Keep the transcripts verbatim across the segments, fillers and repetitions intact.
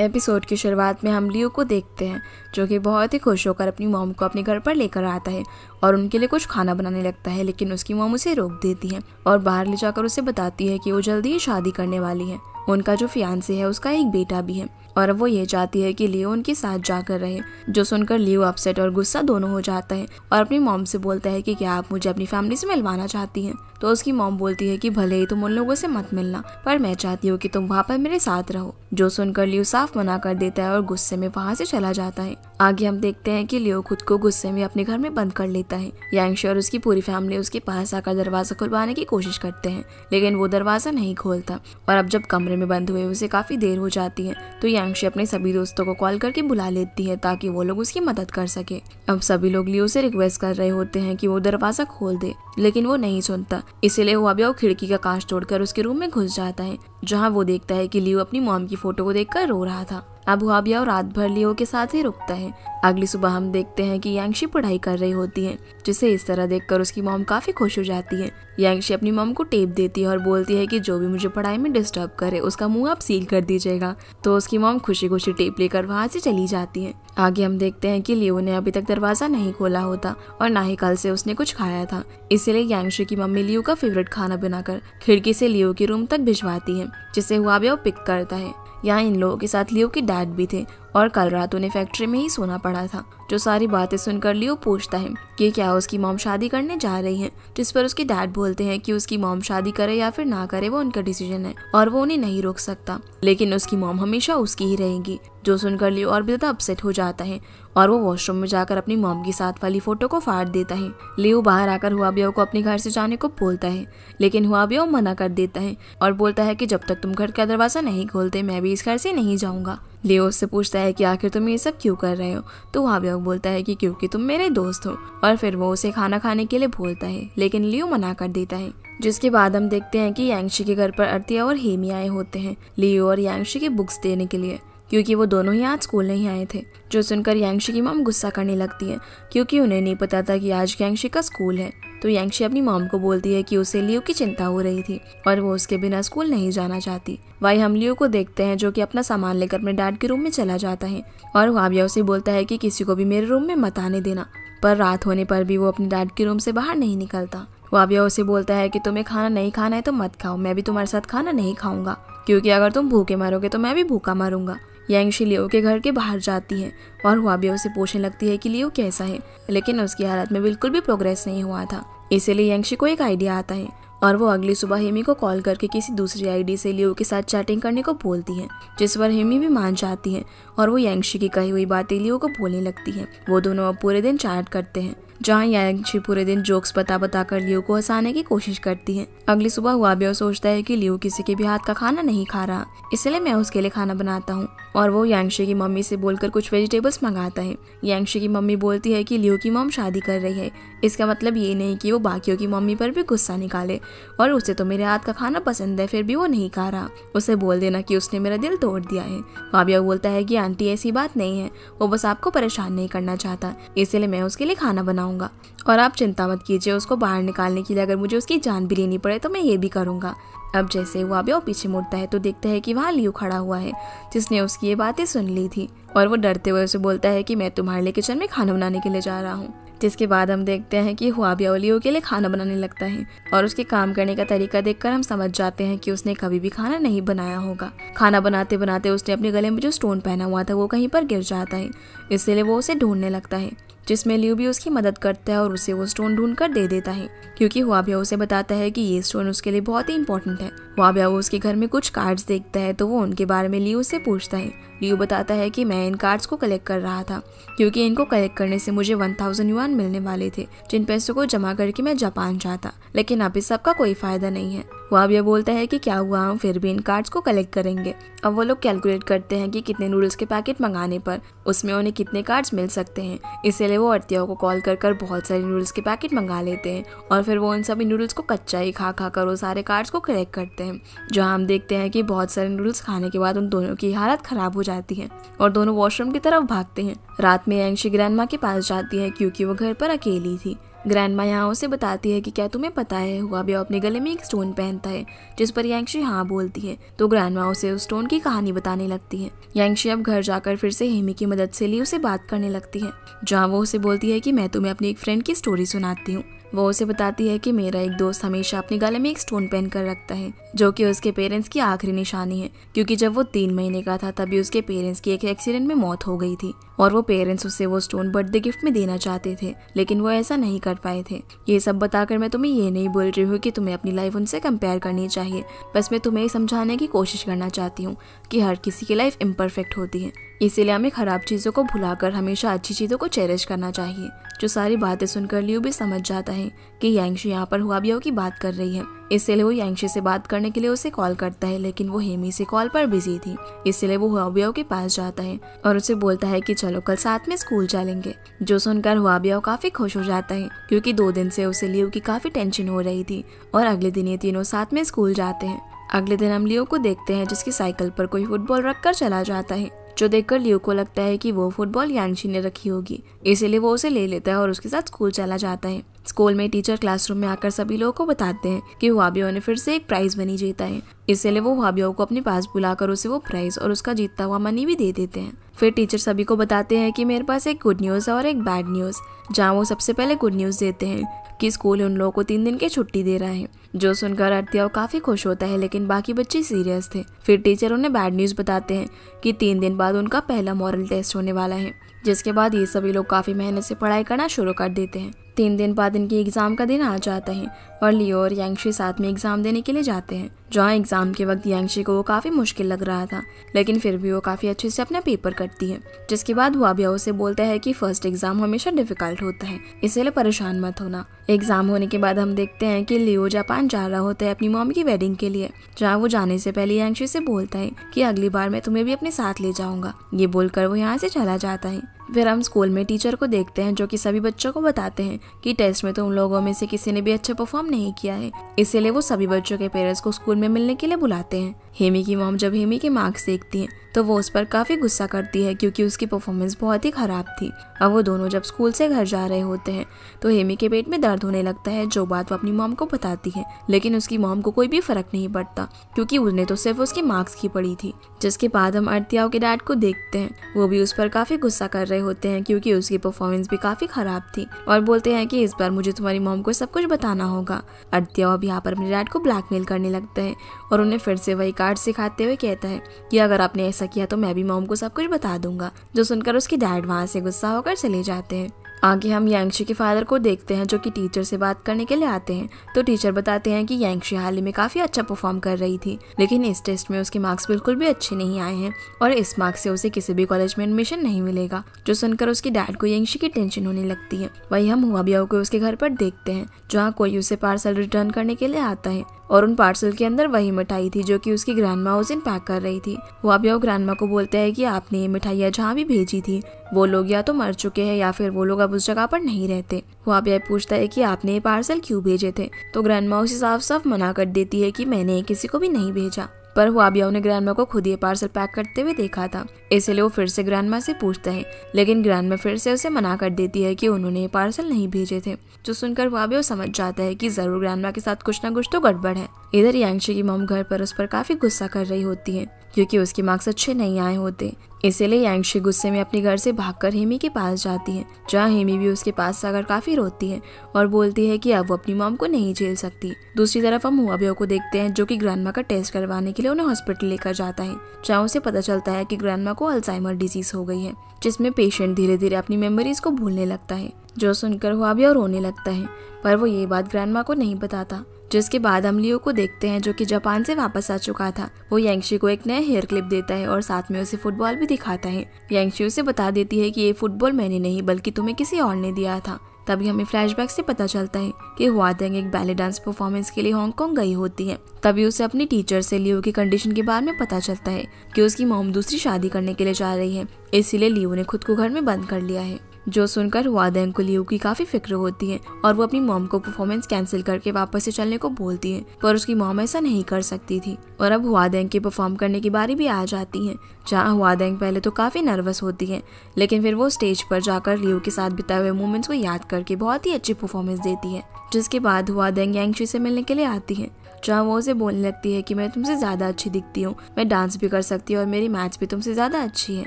Episode की शुरुआत में हम लियो को देखते हैं जो कि बहुत ही खुश होकर अपनी मॉम को अपने घर पर लेकर आता है और उनके लिए कुछ खाना बनाने लगता है, लेकिन उसकी मॉम उसे रोक देती है और बाहर ले जाकर उसे बताती है कि वो जल्दी ही शादी करने वाली है। उनका जो फियांसे है उसका एक बेटा भी है और वो ये चाहती है कि लियो उनके साथ जाकर रहे, जो सुनकर लियो अपसेट और गुस्सा दोनों हो जाता है और अपनी मॉम से बोलता है कि क्या आप मुझे अपनी फैमिली से मिलवाना चाहती हैं? तो उसकी मॉम बोलती है कि भले ही तुम उन लोगों से मत मिलना, पर मैं चाहती हूँ कि तुम वहाँ पर मेरे साथ रहो, जो सुनकर लियो साफ मना कर देता है और गुस्से में वहाँ से चला जाता है। आगे हम देखते हैं कि लियो खुद को गुस्से में अपने घर में बंद कर लेता है। यांगशी और उसकी पूरी फैमिली उसके पास आकर दरवाजा खुलवाने की कोशिश करते हैं, लेकिन वो दरवाजा नहीं खोलता और अब जब कमरे में बंद हुए उसे काफी देर हो जाती है तो यांगशी अपने सभी दोस्तों को कॉल करके बुला लेती है ताकि वो लोग उसकी मदद कर सके। अब सभी लोग लियो से रिक्वेस्ट कर रहे होते हैं कि वो दरवाजा खोल दे, लेकिन वो नहीं सुनता। इसीलिए हुआ भी वो खिड़की का कांच तोड़कर उसके रूम में घुस जाता है, जहाँ वो देखता है कि लियो अपनी मॉम की फोटो को देखकर रो रहा था। अब हुआबियाओ रात भर लियो के साथ ही रुकता है। अगली सुबह हम देखते हैं कि यांगशी पढ़ाई कर रही होती है, जिसे इस तरह देखकर उसकी मॉम काफी खुश हो जाती है। यांगशी अपनी मॉम को टेप देती है और बोलती है कि जो भी मुझे पढ़ाई में डिस्टर्ब करे उसका मुंह आप सील कर दीजिएगा। तो उसकी मॉम खुशी खुशी टेप लेकर वहाँ से चली जाती है। आगे हम देखते हैं कि लियो ने अभी तक दरवाजा नहीं खोला होता और ना ही कल से उसने कुछ खाया था, इसीलिए यांगशी की मम्मी लियो का फेवरेट खाना बनाकर खिड़की से लियो के रूम तक भिजवाती है, जिसे हुआबियाओ पिक करता है। यहाँ इन लोगों के साथ लियो के डैड भी थे और कल रात उन्हें फैक्ट्री में ही सोना पड़ा था। जो सारी बातें सुनकर लियो पूछता है कि क्या उसकी मॉम शादी करने जा रही है, जिस पर उसके डैड बोलते हैं कि उसकी मॉम शादी करे या फिर ना करे वो उनका डिसीजन है और वो उन्हें नहीं रोक सकता, लेकिन उसकी मॉम हमेशा उसकी ही रहेगी। जो सुनकर लियो और भी ज्यादा अपसेट हो जाता है और वो वॉशरूम में जाकर अपनी मॉम के साथ वाली फोटो को फाड़ देता है। लियो बाहर आकर हुआबियाओ को अपने घर से जाने को बोलता है, लेकिन हुआबियाओ मना कर देता है और बोलता है कि जब तक तुम घर का दरवाजा नहीं खोलते मैं भी इस घर से नहीं जाऊँगा। लियो उससे पूछता है कि आखिर तुम ये सब क्यों कर रहे हो, तो हुआबियाओ बोलता है कि क्योंकि तुम मेरे दोस्त हो, और फिर वो उसे खाना खाने के लिए बोलता है, लेकिन लियो मना कर देता है। जिसके बाद हम देखते हैं कि यांगशी के घर पर अर्तिया और हेमी आए होते हैं लियो और यांगशी की बुक्स देने के लिए, क्योंकि वो दोनों ही आज स्कूल नहीं आए थे। जो सुनकर यांगशी की मॉम गुस्सा करने लगती है क्योंकि उन्हें नहीं पता था कि आज यांगशी का स्कूल है। तो यांगशी अपनी मॉम को बोलती है कि उसे लियो की चिंता हो रही थी और वो उसके बिना स्कूल नहीं जाना चाहती। वहीं हम लियो को देखते हैं जो कि अपना सामान लेकर अपने डैड के रूम में चला जाता है और हुआबिया उसे बोलता है कि किसी को भी मेरे रूम में मत आने देना, पर रात होने पर भी वो अपने डैड के रूम से बाहर नहीं निकलता। हुआबिया उसे बोलता है कि तुम्हें खाना नहीं खाना है तो मत खाओ, मैं भी तुम्हारे साथ खाना नहीं खाऊंगा, क्योंकि अगर तुम भूखे मरोगे तो मैं भी भूखा मरूंगा। यांगशी लियो के घर के बाहर जाती है और हुआबिया उसे पूछने लगती है कि लियो कैसा है, लेकिन उसकी हालत में बिल्कुल भी प्रोग्रेस नहीं हुआ था। इसीलिए यांगशी को एक आइडिया आता है और वो अगली सुबह हेमी को कॉल करके किसी दूसरी आईडी से लियो के साथ चैटिंग करने को बोलती है, जिस पर हेमी भी मान जाती है और वो यांगशी की कही हुई बातें लियो को बोलने लगती है। वो दोनों अब पूरे दिन चैट करते हैं, जहाँ यांगशी पूरे दिन जोक्स बता बता कर लियो को हंसाने की कोशिश करती है। अगली सुबह हुआबियाओ सोचता है कि लियो किसी के भी हाथ का खाना नहीं खा रहा, इसलिए मैं उसके लिए खाना बनाता हूँ, और वो यांगशी की मम्मी से बोलकर कुछ वेजिटेबल्स मंगाता है। यांगशी की मम्मी बोलती है कि लियो की मॉम शादी कर रही है, इसका मतलब ये नहीं कि वो बाकियों की मम्मी पर भी गुस्सा निकाले, और उसे तो मेरे हाथ का खाना पसंद है फिर भी वो नहीं खा रहा, उसे बोल देना कि उसने मेरा दिल तोड़ दिया है। हुआबियाओ बोलता है कि आंटी ऐसी बात नहीं है, वो बस आपको परेशान नहीं करना चाहता, इसलिए मैं उसके लिए खाना बनाऊँ और आप चिंता मत कीजिए, उसको बाहर निकालने के लिए अगर मुझे उसकी जान भी लेनी पड़े तो मैं ये भी करूंगा। अब जैसे हुआबियाओ पीछे मुड़ता है तो देखता है कि वहाँ लियो खड़ा हुआ है, जिसने उसकी ये बातें सुन ली थी, और वो डरते हुए उसे बोलता है कि मैं तुम्हारे लिए किचन में खाना बनाने के लिए जा रहा हूँ। जिसके बाद हम देखते हैं कि हुआबियाओ लियो के लिए खाना बनाने लगता है और उसके काम करने का तरीका देखकर हम समझ जाते हैं कि उसने कभी भी खाना नहीं बनाया होगा। खाना बनाते बनाते उसने अपने गले में जो स्टोन पहना हुआ था वो कहीं पर गिर जाता है, इसलिए वो उसे ढूंढने लगता है, जिसमें लियो भी उसकी मदद करता है और उसे वो स्टोन ढूंढकर दे देता है, क्योंकि हुआबियाओ उसे बताता है कि ये स्टोन उसके लिए बहुत ही इंपॉर्टेंट है। हुआबियाओ उसके घर में कुछ कार्ड्स देखता है तो वो उनके बारे में लियो से पूछता है। लियो बताता है कि मैं इन कार्ड्स को कलेक्ट कर रहा था, क्योंकि इनको कलेक्ट करने से मुझे वन थाउजेंड युआन मिलने वाले थे, जिन पैसों को जमा करके मैं जापान जाता, लेकिन अब इस सबका कोई फायदा नहीं है। हुआबियाओ बोलता है कि क्या हुआ, हम फिर भी इन कार्ड्स को कलेक्ट करेंगे। अब वो लोग कैलकुलेट करते हैं कि कितने नूडल्स के पैकेट मंगाने पर उसमें उन्हें कितने कार्ड्स मिल सकते हैं, इसलिए वो अर्तियाओ को कॉल कर कर बहुत सारे नूडल्स के पैकेट मंगा लेते हैं और फिर वो उन सभी नूडल्स को कच्चा ही खा खा कर वो सारे कार्ड्स को कलेक्ट करते हैं। जहाँ हम देखते हैं कि बहुत सारे नूडल्स खाने के बाद उन दोनों की हालत खराब हो जाती है और दोनों वॉशरूम की तरफ भागते हैं। रात में यांगशी ग्रैंडमा के पास जाती है क्योंकि वो घर पर अकेली थी। ग्रैंडमा यहाँ उसे बताती है कि क्या तुम्हें पता है हुआबियाओ अपने गले में एक स्टोन पहनता है, जिस पर यांगशी हाँ बोलती है। तो ग्रैंडमा उसे उस स्टोन की कहानी बताने लगती है। यांगशी अब घर जाकर फिर से हेमी की मदद से ली उसे बात करने लगती है, जहाँ वो उसे बोलती है कि मैं तुम्हें अपनी एक फ्रेंड की स्टोरी सुनाती हूँ। वो उसे बताती है कि मेरा एक दोस्त हमेशा अपने गले में एक स्टोन पहन कर रखता है, जो कि उसके पेरेंट्स की आखिरी निशानी है, क्योंकि जब वो तीन महीने का था तभी उसके पेरेंट्स की एक एक्सीडेंट में मौत हो गई थी और वो पेरेंट्स उसे वो स्टोन बर्थडे गिफ्ट में देना चाहते थे, लेकिन वो ऐसा नहीं कर पाए थे। ये सब बताकर मैं तुम्हें ये नहीं बोल रही हूँ कि तुम्हें अपनी लाइफ उनसे कंपेयर करनी चाहिए, बस मैं तुम्हें समझाने की कोशिश करना चाहती हूँ कि हर किसी की लाइफ इम्परफेक्ट होती है, इसीलिए हमें खराब चीज़ों को भुलाकर हमेशा अच्छी चीज़ों को चेरिश करना चाहिए। जो सारी बातें सुनकर लियू भी समझ जाता है कि यांगशी यहाँ पर हुआबियाओ की बात कर रही है, इसलिए वो यांगशी से बात करने के लिए उसे कॉल करता है, लेकिन वो हेमी से कॉल पर बिजी थी। इसलिए वो हुआबियाओ के पास जाता है और उसे बोलता है कि चलो कल साथ में स्कूल चलेंगे, जो सुनकर हुआबियाओ काफी खुश हो जाता है, क्योंकि दो दिन से उसे लियू की काफी टेंशन हो रही थी। और अगले दिन ये तीनों साथ में स्कूल जाते हैं। अगले दिन हम लियू को देखते हैं, जिसकी साइकिल पर कोई फुटबॉल रखकर चला जाता है, जो देखकर लियू को लगता है कि वो फुटबॉल यांगशी ने रखी होगी, इसीलिए वो उसे ले लेता है और उसके साथ स्कूल चला जाता है। स्कूल में टीचर क्लासरूम में आकर सभी लोगों को बताते हैं कि हुआबियाओ ने फिर से एक प्राइज मनी जीता है, इसलिए वो हुआबियाओ को अपने पास बुलाकर उसे वो प्राइज और उसका जीतता हुआ मनी भी दे देते हैं। फिर टीचर सभी को बताते हैं कि मेरे पास एक गुड न्यूज़ और एक बैड न्यूज़, जहाँ वो सबसे पहले गुड न्यूज़ देते हैं कि स्कूल उन लोगों को तीन दिन की छुट्टी दे रहा है, जो सुनकर आरतियाओ काफी खुश होता है, लेकिन बाकी बच्चे सीरियस थे। फिर टीचर उन्हें बैड न्यूज़ बताते हैं कि तीन दिन बाद उनका पहला मॉरल टेस्ट होने वाला है, जिसके बाद ये सभी लोग काफी मेहनत से पढ़ाई करना शुरू कर देते हैं। तीन दिन बाद इनकी एग्जाम का दिन आ जाता है और लियो और यांगशी साथ में एग्जाम देने के लिए जाते हैं। जहाँ एग्जाम के वक्त यांगशी को वो काफी मुश्किल लग रहा था, लेकिन फिर भी वो काफी अच्छे से अपना पेपर करती है, जिसके बाद हुआबियाओ उसे बोलता है कि फर्स्ट एग्जाम हमेशा डिफिकल्ट होता है, इसलिए परेशान मत होना। एग्जाम होने के बाद हम देखते हैं कि लियो जापान जा रहा होता है अपनी मॉम की वेडिंग के लिए, जहाँ वो जाने से पहले यांगशी से बोलता है कि अगली बार मैं तुम्हें भी अपने साथ ले जाऊंगा। ये बोलकर वो यहाँ से चला जाता है। फिर हम स्कूल में टीचर को देखते हैं, जो कि सभी बच्चों को बताते हैं कि टेस्ट में तो उन लोगों में से किसी ने भी अच्छा परफॉर्म नहीं किया है, इसलिए वो सभी बच्चों के पेरेंट्स को स्कूल में मिलने के लिए बुलाते हैं। हेमी की मॉम जब हेमी के मार्क्स देखती है तो वो उस पर काफी गुस्सा करती है, क्योंकि उसकी परफॉर्मेंस बहुत ही खराब थी। अब वो दोनों जब स्कूल से घर जा रहे होते हैं तो हेमी के पेट में दर्द होने लगता है, जो बात वो अपनी मॉम को बताती है, लेकिन उसकी मॉम को कोई भी फर्क नहीं पड़ता, क्योंकि उसने तो सिर्फ उसके मार्क्स की पड़ी थी। जिसके बाद हम आरतियाओ के डैड को देखते हैं, वो भी उस पर काफी गुस्सा कर रहे होते हैं, क्योंकि उसकी परफॉर्मेंस भी काफी खराब थी, और बोलते हैं कि इस बार मुझे तुम्हारी मॉम को सब कुछ बताना होगा। आरतियाओ अब यहाँ पर अपने डैड को ब्लैकमेल करने लगता है और उन्हें फिर से वही कार्ड सिखाते हुए कहता है कि अगर आपने ऐसा किया तो मैं भी मॉम को सब कुछ बता दूंगा, जो सुनकर उसकी डैड वहाँ से गुस्सा होकर चले जाते हैं। आगे हम यांगशी के फादर को देखते हैं, जो कि टीचर से बात करने के लिए आते हैं। तो टीचर बताते हैं कि यांगशी हाल ही में काफी अच्छा परफॉर्म कर रही थी, लेकिन इस टेस्ट में उसके मार्क्स बिल्कुल भी अच्छे नहीं आए हैं और इस मार्क्स से उसे किसी भी कॉलेज में एडमिशन नहीं मिलेगा, जो सुनकर उसके डैड को यांगशी की टेंशन होने लगती है। वही हम हुआबियाओ को उसके घर पर देखते हैं, जहाँ कोई उसे पार्सल रिटर्न करने के लिए आता है और उन पार्सल के अंदर वही मिठाई थी जो कि उसकी ग्रैंडमा उसे पैक कर रही थी। हुआबियाओ ग्रैंडमा को बोलते हैं कि आपने ये मिठाइयाँ जहाँ भी भेजी थी वो लोग या तो मर चुके हैं या फिर वो लोग अब उस जगह पर नहीं रहते। हुआबियाओ पूछता है कि आपने ये पार्सल क्यों भेजे थे, तो ग्रैंडमा उसे साफ साफ मना कर देती है कि मैंने किसी को भी नहीं भेजा। पर हुआबियाओ ने ग्रैंडमा को खुद ये पार्सल पैक करते हुए देखा था, इसलिए वो फिर से ग्रैंडमा से पूछता है, लेकिन ग्रैंडमा फिर से उसे मना कर देती है कि उन्होंने ये पार्सल नहीं भेजे थे, जो सुनकर हुआबियाओ समझ जाता है कि जरूर ग्रैंडमा के साथ कुछ ना कुछ तो गड़बड़ है। इधर यांगशी की मॉम घर पर उस पर काफी गुस्सा कर रही होती है, क्योंकि उसके मार्क्स अच्छे नहीं आए होते, इसलिए यांगशी गुस्से में अपने घर से भागकर हेमी के पास जाती है, जहाँ हेमी भी उसके पास आकर काफी रोती है और बोलती है कि अब वो अपनी मॉम को नहीं झेल सकती। दूसरी तरफ हम हुआबियाओ को देखते हैं, जो कि ग्रैंडमा का टेस्ट करवाने के लिए उन्हें हॉस्पिटल लेकर जाता है, जहाँ उसे पता चलता है कि ग्रैंडमा को अल्जाइमर डिजीज हो गई है, जिसमें पेशेंट धीरे धीरे अपनी मेमोरीज को भूलने लगता है, जो सुनकर हुआबियाओ रोने लगता है, पर वो ये बात ग्रैंडमा को नहीं बताता। जिसके बाद हम लियो को देखते हैं, जो कि जापान से वापस आ चुका था। वो यांगशी को एक नया हेयर क्लिप देता है और साथ में उसे फुटबॉल भी दिखाता है। यांगशी उसे बता देती है कि ये फुटबॉल मैंने नहीं बल्कि तुम्हें किसी और ने दिया था। तभी हमें फ्लैशबैक से पता चलता है कि हुआतेंग एक बैले डांस परफॉर्मेंस के लिए हांगकांग गई होती है। तभी उसे अपनी टीचर से लियो की कंडीशन के बारे में पता चलता है कि उसकी मॉम दूसरी शादी करने के लिए जा रही है, इसीलिए लियो ने खुद को घर में बंद कर लिया है। जो सुनकर वादंग को लियू की काफी फिक्र होती है और वो अपनी मॉम को परफॉर्मेंस कैंसिल करके वापस से चलने को बोलती है, पर उसकी मॉम ऐसा नहीं कर सकती थी। और अब हुआदेंग की परफॉर्म करने की बारी भी आ जाती है, जहाँ हुआदेंग पहले तो काफी नर्वस होती है, लेकिन फिर वो स्टेज पर जाकर लियू के साथ बिताए हुए मोमेंट्स को याद करके बहुत ही अच्छी परफॉर्मेंस देती है। जिसके बाद हुआदेंग यांगशी से मिलने के लिए आती है, जहाँ वो उसे बोलने लगती है कि मैं तुमसे ज्यादा अच्छी दिखती हूँ, मैं डांस भी कर सकती हूँ और मेरी मैथ्स भी तुमसे ज्यादा अच्छी है,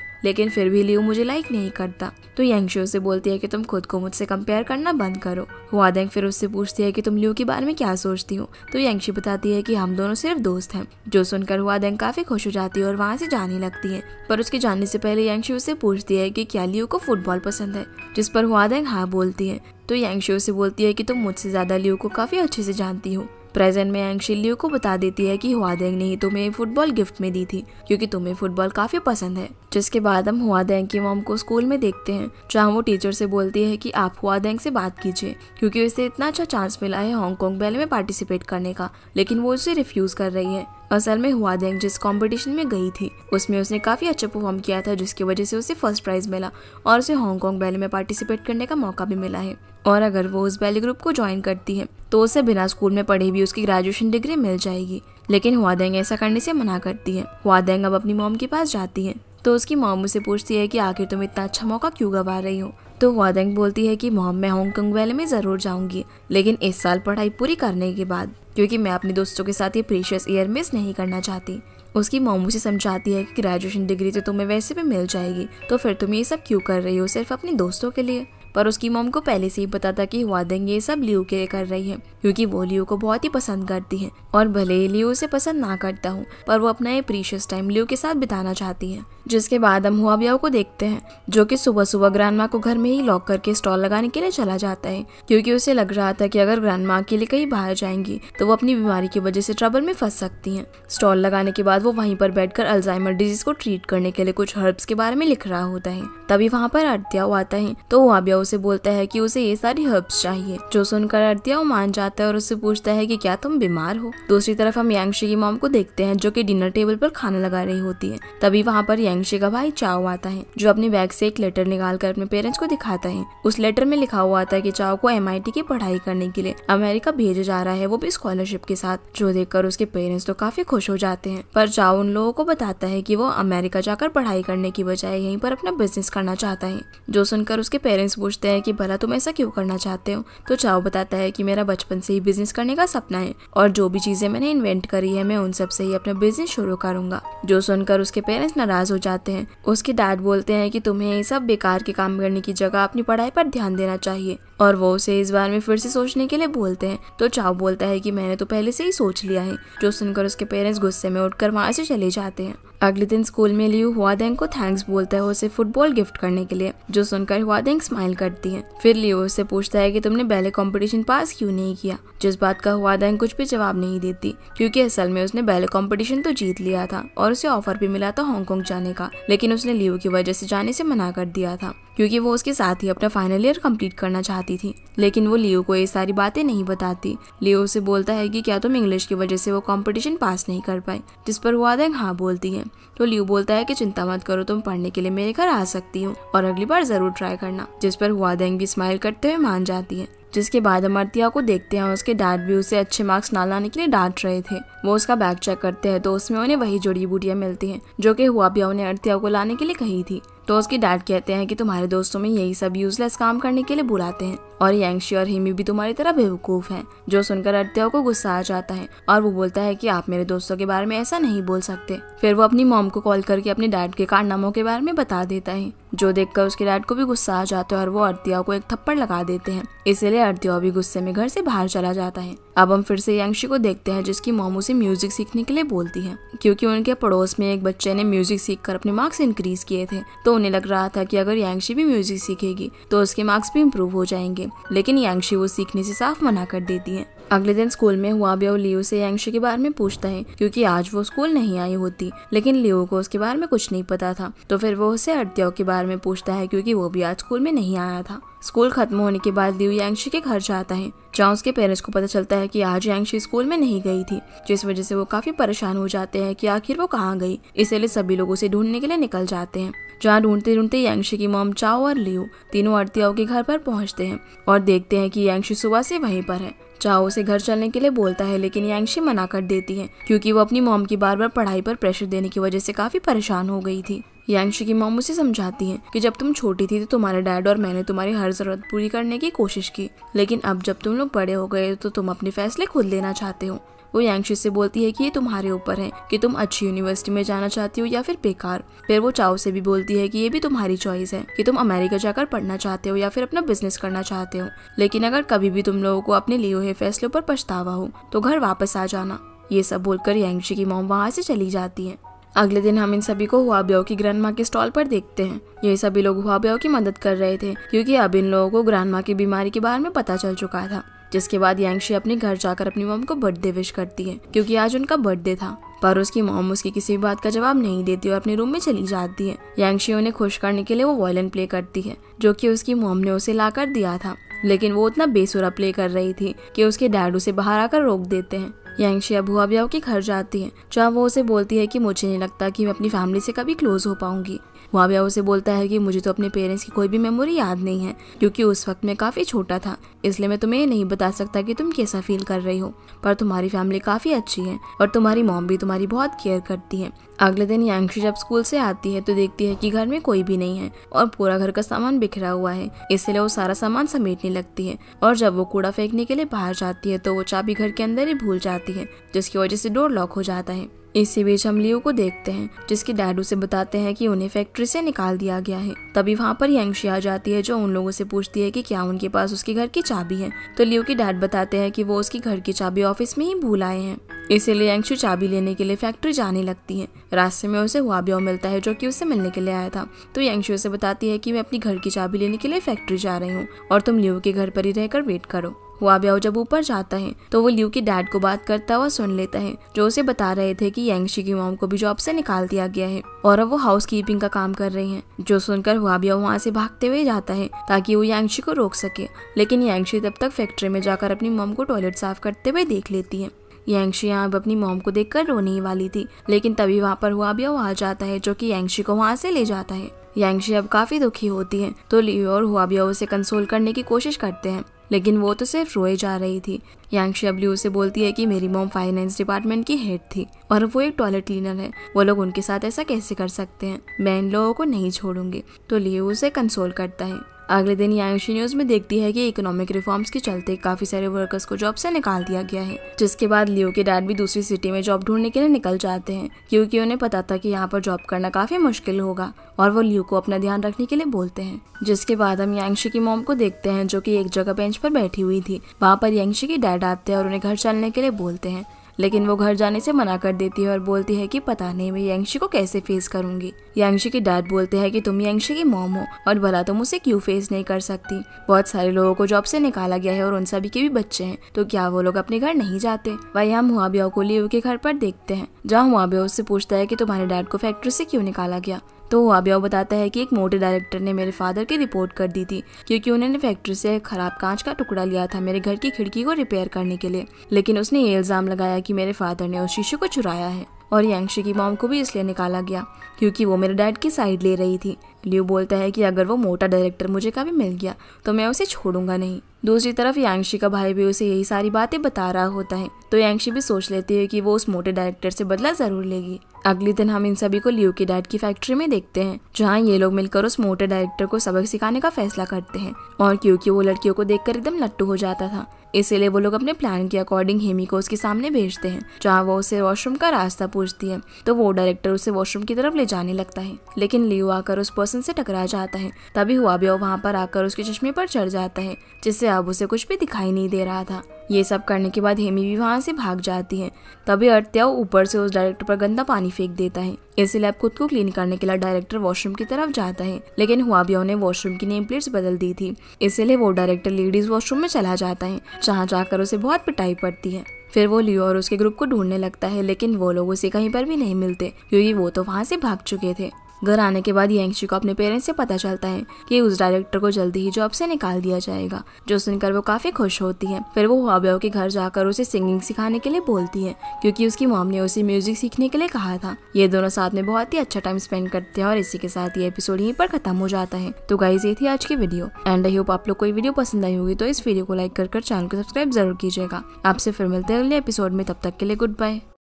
लेकिन फिर भी लियू मुझे लाइक नहीं करता। तो यांगशी उसे बोलती है कि तुम खुद को मुझसे कंपेयर करना बंद करो। हुआदेंग फिर उससे पूछती है कि तुम लियू के बारे में क्या सोचती हो, तो यांगशी बताती है कि हम दोनों सिर्फ दोस्त हैं। जो सुनकर हुआदेंग काफी खुश हो जाती है और वहाँ से जाने लगती है, पर उसके जाने से पहले यांगशी उससे पूछती है कि क्या लियू को फुटबॉल पसंद है, जिस पर हुआदेंग हाँ बोलती है। तो यांगशी उससे बोलती है कि तुम मुझसे ज्यादा लियू को काफी अच्छे से जानती हो। प्रेजेंट में यांगशी लियू को बता देती है कि हुआदेंग ने ही तुम्हें फुटबॉल गिफ्ट में दी थी, क्योंकि तुम्हें फुटबॉल काफी पसंद है। जिसके बाद हम हुआदेंग की मॉम को स्कूल में देखते हैं, जहाँ वो टीचर से बोलती है कि आप हुआदेंग से बात कीजिए, क्योंकि उसे इतना अच्छा चांस मिला है हांगकांग बैले में पार्टिसिपेट करने का, लेकिन वो उसे रिफ्यूज कर रही है। असल में हुआदेंग जिस कंपटीशन में गई थी उसमें उसने काफी अच्छा परफॉर्म किया था, जिसकी वजह से उसे फर्स्ट प्राइज मिला और उसे हांगकांग बैले में पार्टिसिपेट करने का मौका भी मिला है। और अगर वो उस बैले ग्रुप को ज्वाइन करती है तो उसे बिना स्कूल में पढ़े भी उसकी ग्रेजुएशन डिग्री मिल जाएगी, लेकिन हुआदेंग ऐसा करने से मना करती है। हुआदेंग अब अपनी मॉम के पास जाती है, तो उसकी मॉम उसे पूछती है कि आखिर तुम इतना अच्छा मौका क्यों गवा रही हो। तो हुआदेंग बोलती है कि मॉम मैं हांगकांग वैली में जरूर जाऊंगी, लेकिन इस साल पढ़ाई पूरी करने के बाद, क्योंकि मैं अपने दोस्तों के साथ ये प्रीशियस ईयर मिस नहीं करना चाहती। उसकी मॉम उसे समझाती है कि ग्रेजुएशन डिग्री तो तुम्हें वैसे भी मिल जाएगी, तो फिर तुम ये सब क्यों कर रही हो, सिर्फ अपने दोस्तों के लिए। पर उसकी मॉम को पहले से ही पता था कि हुआदेंग ये सब लियू के लिए कर रही है, क्योंकि वो लियू को बहुत ही पसंद करती है और भले ही लियू उसे पसंद ना करता हूँ, पर वो अपना ये प्रीशियस टाइम लियू के साथ बिताना चाहती है। जिसके बाद हम हुआबियाओ को देखते हैं, जो कि सुबह सुबह ग्रैंडमा को घर में ही लॉक करके स्टॉल लगाने के लिए चला जाता है, क्योंकि उसे लग रहा था कि अगर ग्रैंडमा के लिए कहीं बाहर जाएंगी तो वो अपनी बीमारी की वजह से ट्रबल में फंस सकती है। स्टॉल लगाने के बाद वो वहीं पर बैठकर अल्जाइमर डिजीज को ट्रीट करने के लिए कुछ हर्ब्स के बारे में लिख रहा होता है, तभी वहाँ पर अर्त्याओ आता है। तो हुआबियाओ उसे बोलता है कि उसे ये सारी हर्ब्स चाहिए, जो सुनकर अर्त्याओ मान जाता है और उससे पूछता है कि क्या तुम बीमार हो। दूसरी तरफ हम यांगशी की मॉम को देखते हैं, जो कि डिनर टेबल पर खाना लगा रही होती है, तभी वहाँ पर यांगशी का भाई चाओ आता है, जो अपने बैग से एक लेटर निकाल कर अपने पेरेंट्स को दिखाता है। उस लेटर में लिखा हुआ था कि चाओ को एम आई टी की पढ़ाई करने के लिए अमेरिका भेजा जा रहा है, वो भी स्कॉलरशिप के साथ, जो देखकर उसके पेरेंट्स तो काफी खुश हो जाते हैं। पर चाओ उन लोगों को बताता है कि वो अमेरिका जाकर पढ़ाई करने की बजाय यहीं पर अपना बिजनेस करना चाहता है। जो सुनकर उसके पेरेंट्स पूछते हैं कि भला तुम ऐसा क्यों करना चाहते हो, तो चाओ बताता है कि मेरा बचपन से ही बिजनेस करने का सपना है और जो भी चीजें मैंने इन्वेंट करी है मैं उन सब से ही अपना बिजनेस शुरू करूंगा। जो सुनकर उसके पेरेंट्स नाराज हो जाते हैं। उसके डैड बोलते हैं कि तुम्हें ये सब बेकार के काम करने की जगह अपनी पढ़ाई पर ध्यान देना चाहिए, और वो उसे इस बारे में फिर से सोचने के लिए बोलते हैं। तो चाओ बोलता है कि मैंने तो पहले से ही सोच लिया है। जो सुनकर उसके पेरेंट्स गुस्से में उठकर वहाँ से चले जाते हैं। अगले दिन स्कूल में लियू हुआदेंग को थैंक्स बोलता है उसे फुटबॉल गिफ्ट करने के लिए, जो सुनकर हुआदेंग स्माइल करती है। फिर लियू उससे पूछता है कि तुमने बैले कंपटीशन पास क्यों नहीं किया, जिस बात का हुआदेंग कुछ भी जवाब नहीं देती, क्योंकि असल में उसने बैले कंपटीशन तो जीत लिया था और उसे ऑफर भी मिला था हांगकांग जाने का, लेकिन उसने लियू की वजह से जाने से मना कर दिया था, क्योंकि वो उसके साथ ही अपना फाइनल ईयर कंप्लीट करना चाहती थी। लेकिन वो लियू को ये सारी बातें नहीं बताती। लियू उसे बोलता है कि क्या तुम इंग्लिश की वजह से वो कंपटीशन पास नहीं कर पाए, जिस पर हुआदेंग हाँ बोलती है। तो लियू बोलता है कि चिंता मत करो, तुम पढ़ने के लिए मेरे घर आ सकती हो और अगली बार जरूर ट्राई करना, जिस पर हुआदेंग भी स्माइल करते हुए मान जाती है। जिसके बाद हम अर्त्याओ को देखते हैं, उसके डैड भी उसे अच्छे मार्क्स ना लाने के लिए डांट रहे थे। वो उसका बैग चेक करते हैं तो उसमें उन्हें वही जड़ी बूटियां मिलती हैं, जो कि हुआबियाओ ने अर्त्याओ को लाने के लिए कही थी। तो उसके डैड कहते हैं कि तुम्हारे दोस्तों में यही सब यूजलेस काम करने के लिए बुलाते हैं और यांगशी और हिमी भी तुम्हारी तरह बेवकूफ हैं। जो सुनकर अर्त्याओ को गुस्सा आ जाता है और वो बोलता है कि आप मेरे दोस्तों के बारे में ऐसा नहीं बोल सकते। फिर वो अपनी मॉम को कॉल करके अपने डैड के कारनामों के बारे में बता देता है, जो देखकर उसके डैड को भी गुस्सा आ जाता है और वो अर्त्याओ को एक थप्पड़ लगा देते हैं। इसलिए अर्त्याओ भी गुस्से में घर से बाहर चला जाता है। अब हम फिर से यांगशी को देखते हैं, जिसकी मॉम उसे म्यूजिक सीखने के लिए बोलती है, क्योंकि उनके पड़ोस में एक बच्चे ने म्यूजिक सीखकर अपने मार्क्स इंक्रीज किए थे। तो उन्हें लग रहा था कि अगर यांगशी भी म्यूजिक सीखेगी तो उसके मार्क्स भी इम्प्रूव हो जाएंगे, लेकिन यांगशी वो सीखने से साफ मना कर देती है। अगले दिन स्कूल में हुआबियाओ लियू से यांगशी के बारे में पूछता है, क्योंकि आज वो स्कूल नहीं आई होती, लेकिन लियू को उसके बारे में कुछ नहीं पता था। तो फिर वो उसे अर्त्याओ के बारे में पूछता है, क्योंकि वो भी आज स्कूल में नहीं आया था। स्कूल खत्म होने के बाद लियू यांगशी के घर जाता है, जहाँ उसके पेरेंट्स को पता चलता है कि आज यांगशी स्कूल में नहीं गई थी, जिस वजह से वो काफी परेशान हो जाते हैं कि आखिर वो कहाँ गई। इसलिए सभी लोग उसे ढूंढने के लिए निकल जाते हैं। जहाँ ढूंढते ढूंढते यांगशी की मॉम चाओ और लियो तीनों आरतियाओं के घर पर पहुँचते हैं और देखते हैं कि यांगशी सुबह से वहीं पर है। चाओ उसे घर चलने के लिए बोलता है लेकिन यांगशी मना कर देती है क्योंकि वो अपनी मॉम की बार बार पढ़ाई पर प्रेशर देने की वजह से काफी परेशान हो गई थी। यांगशी की मॉम उसे समझाती है कि जब तुम छोटी थी तो तुम्हारे डैड और मैंने तुम्हारी हर जरूरत पूरी करने की कोशिश की, लेकिन अब जब तुम लोग बड़े हो गए तो तुम अपने फैसले खुद लेना चाहते हो। वो यांगशी से बोलती है कि ये तुम्हारे ऊपर है कि तुम अच्छी यूनिवर्सिटी में जाना चाहती हो या फिर बेकार। फिर वो चाओ से भी बोलती है कि ये भी तुम्हारी चॉइस है कि तुम अमेरिका जाकर पढ़ना चाहते हो या फिर अपना बिजनेस करना चाहते हो, लेकिन अगर कभी भी तुम लोगों को अपने लिए हुए फैसलों पर पछतावा हो तो घर वापस आ जाना। ये सब बोलकर यांगशी की मॉम वहाँ से चली जाती है। अगले दिन हम इन सभी को हुआ ब्याओ की ग्रैंडमा के स्टॉल पर देखते हैं। ये सभी लोग हुआ ब्याओ की मदद कर रहे थे क्योंकि अब इन लोगों को ग्रैंडमा की बीमारी के बारे में पता चल चुका था, जिसके बाद यांगशी अपने घर जाकर अपनी मॉम को बर्थडे विश करती है क्योंकि आज उनका बर्थडे था, पर उसकी मॉम उसकी किसी भी बात का जवाब नहीं देती और अपने रूम में चली जाती है। यांगशी उन्हें खुश करने के लिए वो वायलिन प्ले करती है जो कि उसकी मॉम ने उसे ला कर दिया था, लेकिन वो उतना बेसुरा प्ले कर रही थी कि उसके डैड उसे बाहर आकर रोक देते हैं। यांगशी अब हुआ ब्याओ के घर जाती है जहाँ वो उसे बोलती है कि मुझे नहीं लगता कि मैं अपनी फैमिली से कभी क्लोज हो पाऊंगी। हुआ ब्याओ उसे बोलता है कि मुझे तो अपने पेरेंट्स की कोई भी मेमोरी याद नहीं है क्योंकि उस वक्त मैं काफी छोटा था, इसलिए मैं तुम्हें नहीं बता सकता कि तुम कैसा फील कर रही हो, पर तुम्हारी फैमिली काफी अच्छी है और तुम्हारी मॉम भी तुम्हारी बहुत केयर करती है। अगले दिन यांगशी जब स्कूल से आती है तो देखती है कि घर में कोई भी नहीं है और पूरा घर का सामान बिखरा हुआ है, इसलिए वो सारा सामान समेटने लगती है और जब वो कूड़ा फेंकने के लिए बाहर जाती है तो वो चाबी घर के अंदर ही भूल जाती है, जिसकी वजह से डोर लॉक हो जाता है। इसी बीच हम लियो को देखते हैं जिसके डैड उसे बताते हैं कि उन्हें फैक्ट्री से निकाल दिया गया है। तभी वहाँ पर यांगशी आ जाती है जो उन लोगों से पूछती है कि क्या उनके पास उसके घर की चाबी है, तो लियो के डैड बताते हैं कि वो उसकी घर की चाबी ऑफिस में ही भूल आए हैं, इसीलिए यांगशी चाबी लेने के लिए फैक्ट्री जाने लगती है। रास्ते में उसे हुआ ब्याओ मिलता है जो कि उससे मिलने के लिए आया था, तो यांगशी उसे बताती है कि मैं अपनी घर की चाबी लेने के लिए फैक्ट्री जा रही हूँ और तुम लियो के घर पर ही रहकर वेट करो। हुआ ब्याओ जब ऊपर जाता है तो वो लियो के डैड को बात करता हुआ सुन लेता है जो उसे बता रहे थे कि यांगशी की मॉम को भी जॉब से निकाल दिया गया है और अब वो हाउसकीपिंग का काम कर रही हैं, जो सुनकर हुआ ब्याओ वहाँ से भागते हुए जाता है ताकि वो यांगशी को रोक सके, लेकिन यांगशी तब तक फैक्ट्री में जाकर अपनी मॉम को टॉयलेट साफ करते हुए देख लेती है। यांगशी यहाँ अब अपनी मॉम को देखकर रोने ही वाली थी, लेकिन तभी वहाँ पर हुआ ब्याओ आ जाता है जो कि यांगशी को वहाँ से ले जाता है। यांगशी अब काफी दुखी होती है तो लियो और हुआ ब्याओ उसे कंसोल करने की कोशिश करते हैं, लेकिन वो तो सिर्फ रोए जा रही थी। यांगशी अब लियो से बोलती है कि मेरी मॉम फाइनेंस डिपार्टमेंट की हेड थी और वो एक टॉयलेट क्लीनर है, वो लोग उनके साथ ऐसा कैसे कर सकते हैं, मैं इन लोगों को नहीं छोड़ूंगी, तो लियो उसे कंसोल करता है। अगले दिन यांगशी न्यूज में देखती है कि इकोनॉमिक रिफॉर्म्स के चलते काफी सारे वर्कर्स को जॉब से निकाल दिया गया है, जिसके बाद लियो के डैड भी दूसरी सिटी में जॉब ढूंढने के लिए निकल जाते हैं क्योंकि उन्हें पता था कि यहाँ पर जॉब करना काफी मुश्किल होगा और वो लियो को अपना ध्यान रखने के लिए बोलते हैं। जिसके बाद हम यांगशी की मॉम को देखते हैं जो कि एक जगह बेंच पर बैठी हुई थी। वहाँ पर यांगशी के डैड आते हैं और उन्हें घर चलने के लिए बोलते हैं, लेकिन वो घर जाने से मना कर देती है और बोलती है कि पता नहीं मैं यांगशी को कैसे फेस करूंगी। यांगशी के डैड बोलते हैं कि तुम यांगशी की मॉम हो और भला तुम उसे क्यों फेस नहीं कर सकती, बहुत सारे लोगों को जॉब से निकाला गया है और उन सभी के भी बच्चे हैं, तो क्या वो लोग अपने घर नहीं जाते। वही हम हुआ ब्याओ को लियो के घर पर देखते हैं जहाँ हुआ ब्याओ उससे पूछता है कि तुम्हारे डैड को फैक्ट्री से क्यों निकाला गया, तो हुआ ब्याओ बताता है कि एक मोटे डायरेक्टर ने मेरे फादर की रिपोर्ट कर दी थी क्योंकि उन्होंने फैक्ट्री से खराब कांच का टुकड़ा लिया था मेरे घर की खिड़की को रिपेयर करने के लिए, लेकिन उसने ये इल्जाम लगाया कि मेरे फादर ने उस शीशे को चुराया है और यांगशी की मॉम को भी इसलिए निकाला गया क्योंकि वो मेरे डैड की साइड ले रही थी। लियो बोलता है कि अगर वो मोटा डायरेक्टर मुझे कभी मिल गया तो मैं उसे छोड़ूंगा नहीं। दूसरी तरफ यांगशी का भाई भी उसे यही सारी बातें बता रहा होता है, तो यांगशी भी सोच लेती है कि वो उस मोटे डायरेक्टर से बदला जरूर लेगी। अगले दिन हम इन सभी को लियो के डैड की फैक्ट्री में देखते हैं जहाँ ये लोग मिलकर उस मोटे डायरेक्टर को सबक सिखाने का फैसला करते हैं और क्योंकि वो लड़कियों को देखकर एकदम लट्टू हो जाता था, इसीलिए वो लोग अपने प्लान के अकॉर्डिंग हेमी को उसके सामने भेजते हैं जहाँ वो उसे वॉशरूम का रास्ता पूछती है, तो वो डायरेक्टर उसे वॉशरूम की तरफ ले जाने लगता है, लेकिन लियो आकर उस पर्सन से टकरा जाता है। तभी हुआ ब्याओ वहाँ पर आकर उसके चश्मे पर चढ़ जाता है जिससे अब उसे कुछ भी दिखाई नहीं दे रहा था। ये सब करने के बाद हेमी भी वहाँ से भाग जाती है। तभी अर्त्याओ ऊपर से उस डायरेक्टर पर गंदा पानी फेंक देता है, इसलिए अब खुद को क्लीन करने के लिए डायरेक्टर वॉशरूम की तरफ जाता है, लेकिन हुआ ब्याओ ने वॉशरूम की नेम प्लेट्स बदल दी थी, इसलिए वो डायरेक्टर लेडीज वॉशरूम में चला जाता है जहाँ जाकर उसे बहुत पिटाई पड़ती है। फिर वो लियो और उसके ग्रुप को ढूंढने लगता है, लेकिन वो लोग उसे कहीं पर भी नहीं मिलते क्योंकि वो तो वहाँ से भाग चुके थे। घर आने के बाद यांगशी को अपने पेरेंट्स से पता चलता है कि उस डायरेक्टर को जल्दी ही जॉब से निकाल दिया जाएगा, जो सुनकर वो काफी खुश होती है। फिर वो हुआबियाओ के घर जाकर उसे सिंगिंग सिखाने के लिए बोलती है, क्योंकि उसकी मॉम ने उसे म्यूजिक सीखने के लिए कहा था। ये दोनों साथ में बहुत ही अच्छा टाइम स्पेंड करते हैं और इसी के साथ ये एपिसोड यहीं पर खत्म हो जाता है। तो गाइस ये थी आज की वीडियो एंड आई होप आप लोग को ये वीडियो पसंद आई होगी। तो इस वीडियो को लाइक कर चैनल को सब्सक्राइब जरूर कीजिएगा। आपसे फिर मिलते हैं अगले एपिसोड में, तब तक के लिए गुड बाय।